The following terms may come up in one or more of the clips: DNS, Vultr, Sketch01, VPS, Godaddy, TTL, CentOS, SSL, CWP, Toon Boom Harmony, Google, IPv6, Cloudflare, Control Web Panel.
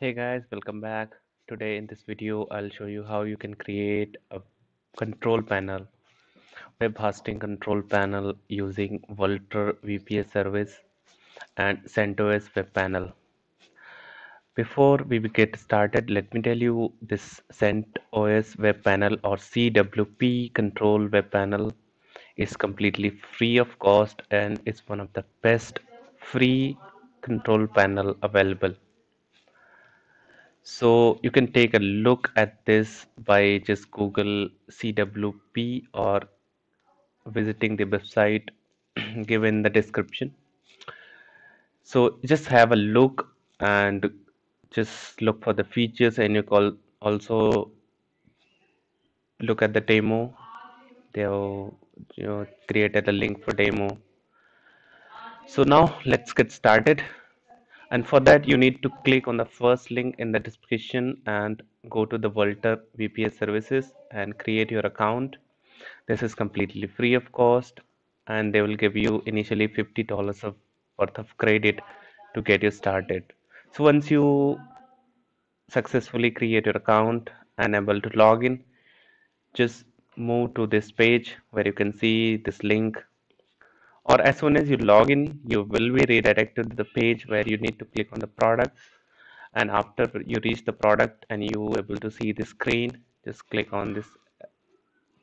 Hey guys, welcome back. Today in this video I'll show you how you can create a control panel, web hosting control panel, using Vultr VPS service and CentOS web panel. Before we get started, let me tell you this CentOS web panel or CWP control web panel is completely free of cost and is one of the best free control panel available. So you can take a look at this by just Google CWP or visiting the website given the description. So just have a look and just look for the features, and you can also look at the demo. They created a link for demo. So now let's get started. And for that, you need to click on the first link in the description and go to the Vultr VPS services and create your account. This is completely free of cost, and they will give you initially $50 worth of credit to get you started. So once you successfully create your account and able to log in, just move to this page where you can see this link. Or as soon as you log in, you will be redirected to the page where you need to click on the product, and after you reach the product and you are able to see the screen, just click on this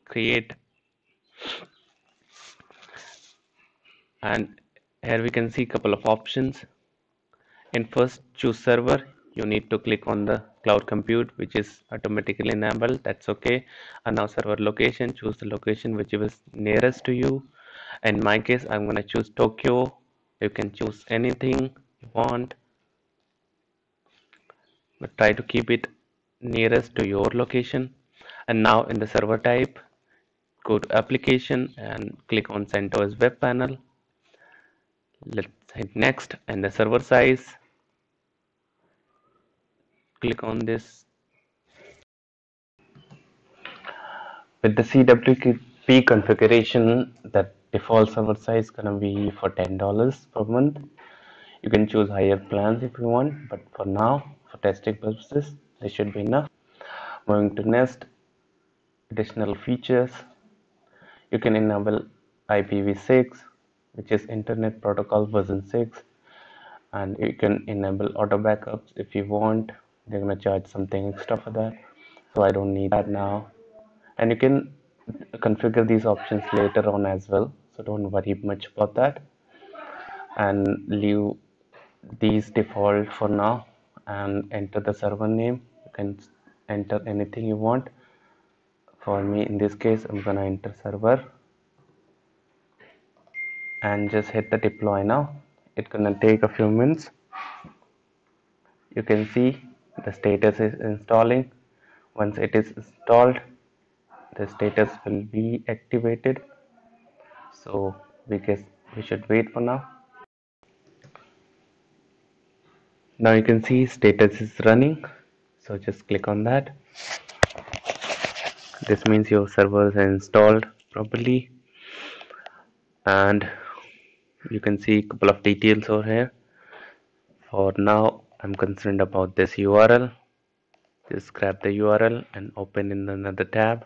create, and here we can see a couple of options. In first, choose server. You need to click on the cloud compute, which is automatically enabled. That's okay. And now server location, choose the location which is nearest to you. In my case, I'm going to choose Tokyo. You can choose anything you want, but try to keep it nearest to your location. And now in the server type, go to application and click on CentOS web panel. Let's hit next, and the server size, click on this. With the CWP configuration, that default server size is gonna be for $10 per month. You can choose higher plans if you want, but for now, for testing purposes, this should be enough. Moving to next, additional features. You can enable IPv6, which is Internet Protocol version 6, and you can enable auto backups if you want. They're gonna charge something extra for that, so I don't need that now. And you can configure these options later on as well, so don't worry much about that, and leave these default for now and enter the server name. You can enter anything you want. For me, in this case, I'm gonna enter server and just hit the deploy. Now it's gonna take a few minutes. You can see the status is installing. Once it is installed, the status will be activated, so we guess we should wait for now. Now you can see status is running, so just click on that. This means your servers are installed properly, and you can see a couple of details over here. For now, I'm concerned about this URL. Just grab the URL and open in another tab.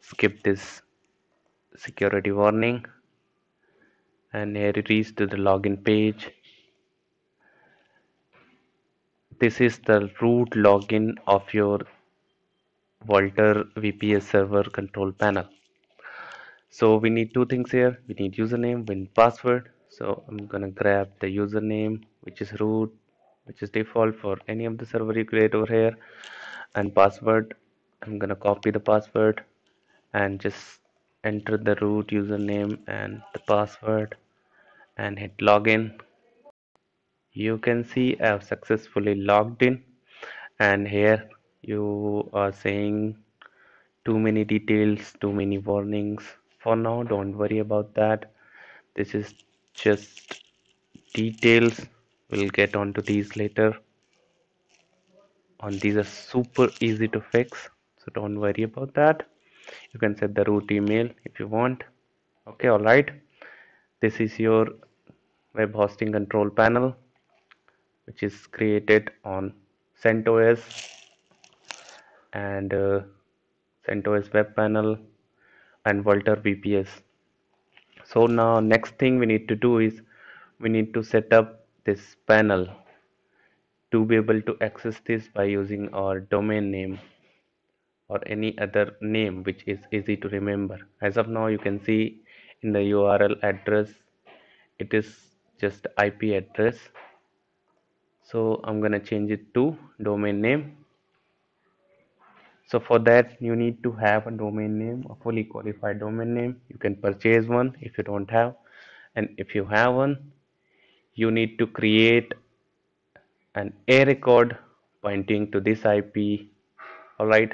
Skip this security warning, and here it reaches to the login page. This is the root login of your Vultr VPS server control panel. So we need two things here. We need username, we need password. So I'm gonna grab the username, which is root, which is default for any of the server you create over here, and password. I'm gonna copy the password and just enter the root username and the password and hit login. You can see I have successfully logged in, and here you are saying too many details, too many warnings. For now, don't worry about that. This is just details. We'll get onto these later. These are super easy to fix, so don't worry about that. You can set the root email if you want. Okay, all right. This is your web hosting control panel. which is created on CentOS and CentOS web panel and Vultr VPS. So now next thing we need to do is we need to set up this panel to be able to access this by using our domain name or any other name which is easy to remember. As of now, you can see in the URL address it is just IP address, so I'm gonna change it to domain name. So for that you need to have a domain name, a fully qualified domain name. You can purchase one if you don't have, and if you have one, you need to create an A record pointing to this IP. Alright,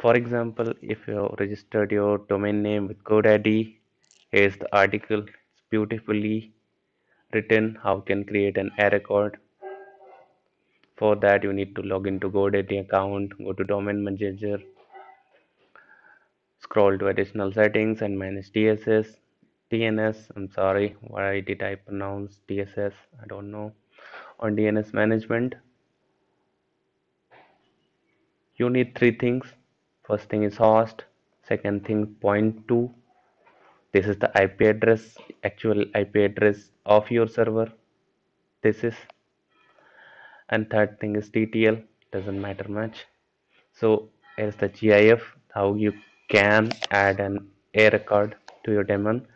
for example, if you registered your domain name with Godaddy, here's the article, it's beautifully written how you can create an A record. For that you need to log into Godaddy account, go to domain manager, scroll to additional settings and manage DNS. I'm sorry, why did I pronounce DSS? I don't know. On DNS management you need three things. First thing is host, second thing point to, this is the IP address, actual IP address of your server, this is, and third thing is TTL, doesn't matter much. So here's the GIF, how you can add an A record to your daemon.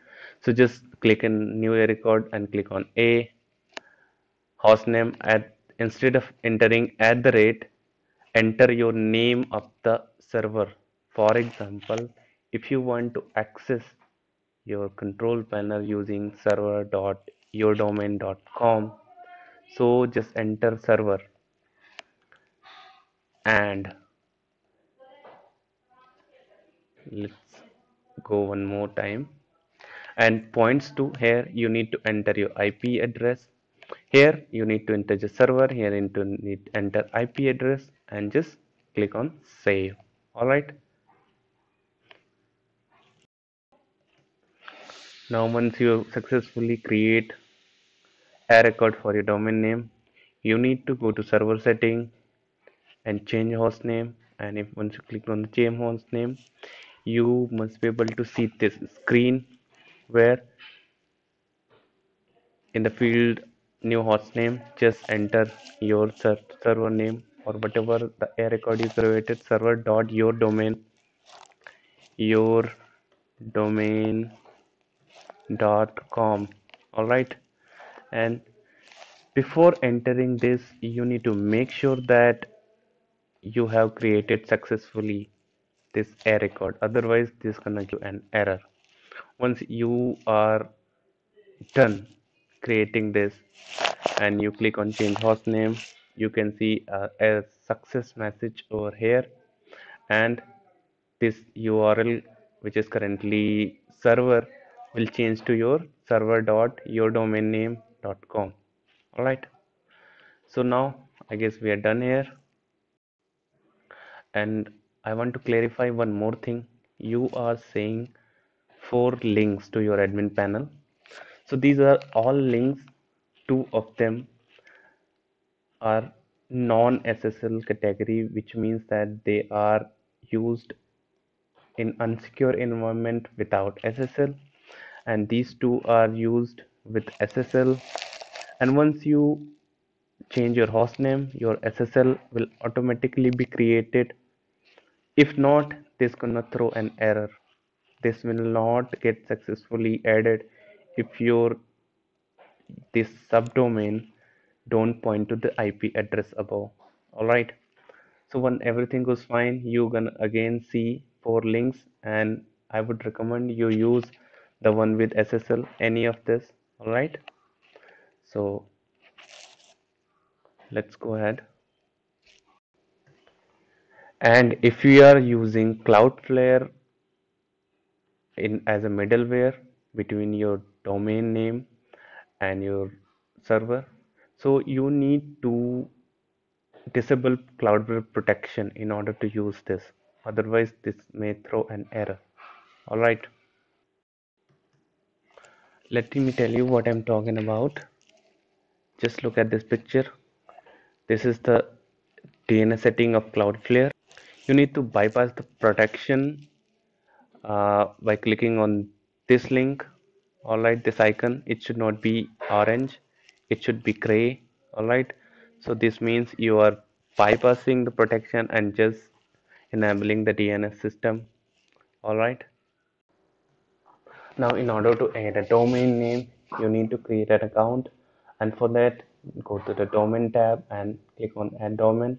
So just click in new A record and click on A, hostname, instead of entering @ enter your name of the server. For example, if you want to access your control panel using server.yourdomain.com, so just enter server and let's go one more time, and points to, here you need to enter your IP address, here you need to enter the server, here you need to enter IP address, and just click on save. Alright, now once you successfully create a record for your domain name, you need to go to server setting and change host name, and if once you click on the change host name, you must be able to see this screen where in the field new host name just enter your server name or whatever the A record you created, server.yourdomain.com. Alright, and before entering this you need to make sure that you have created successfully this A record, otherwise this is gonna give an error. Once you are done creating this and you click on change host name, you can see a success message over here, and this URL which is currently server will change to your server.yourdomain.com. All right, so now I guess we are done here, and I want to clarify one more thing. You are saying 4 links to your admin panel, so these are all links. 2 of them are non-SSL category, which means that they are used in unsecure environment without SSL, and these 2 are used with SSL. And once you change your host name, your SSL will automatically be created. If not, this gonna throw an error, this will not get successfully added if your this subdomain don't point to the IP address above. Alright, so when everything goes fine, you gonna again see 4 links, and I would recommend you use the one with SSL, any of this. Alright, so let's go ahead. And if you are using Cloudflare as a middleware between your domain name and your server, so you need to disable Cloudflare protection in order to use this, otherwise this may throw an error. Alright, let me tell you what I'm talking about. Just look at this picture. This is the DNS setting of Cloudflare. You need to bypass the protection by clicking on this link. Alright, this icon, it should not be orange, it should be gray. Alright, so this means you are bypassing the protection and just enabling the DNS system. Alright, now in order to add a domain name, you need to create an account, and for that go to the domain tab and click on add domain.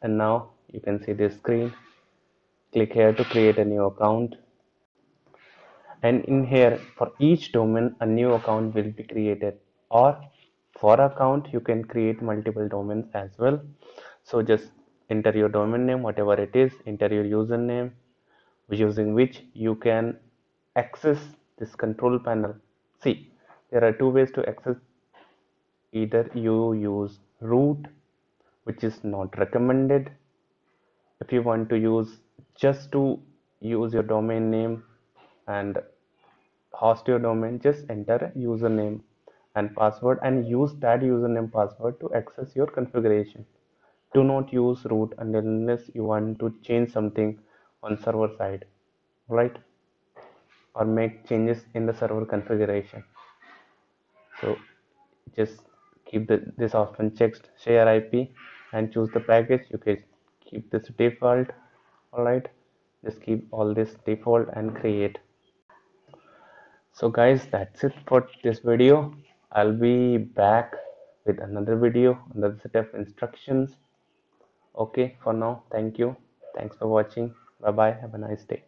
And now you can see this screen. Click here to create a new account, and in here for each domain a new account will be created, or for account you can create multiple domains as well. So just enter your domain name, whatever it is, enter your username using which you can access this control panel. See, there are two ways to access. Either you use root, which is not recommended. If you want to use just to use your domain name and host your domain, just enter a username and password and use that username password to access your configuration. Do not use root unless you want to change something on server side, right? Or make changes in the server configuration. So just keep this option checked, share IP, and choose the package. You can keep this default. Alright, just keep all this default and create. So guys, that's it for this video. I'll be back with another video, another set of instructions. Okay, for now, thank you. Thanks for watching. Bye bye. Have a nice day.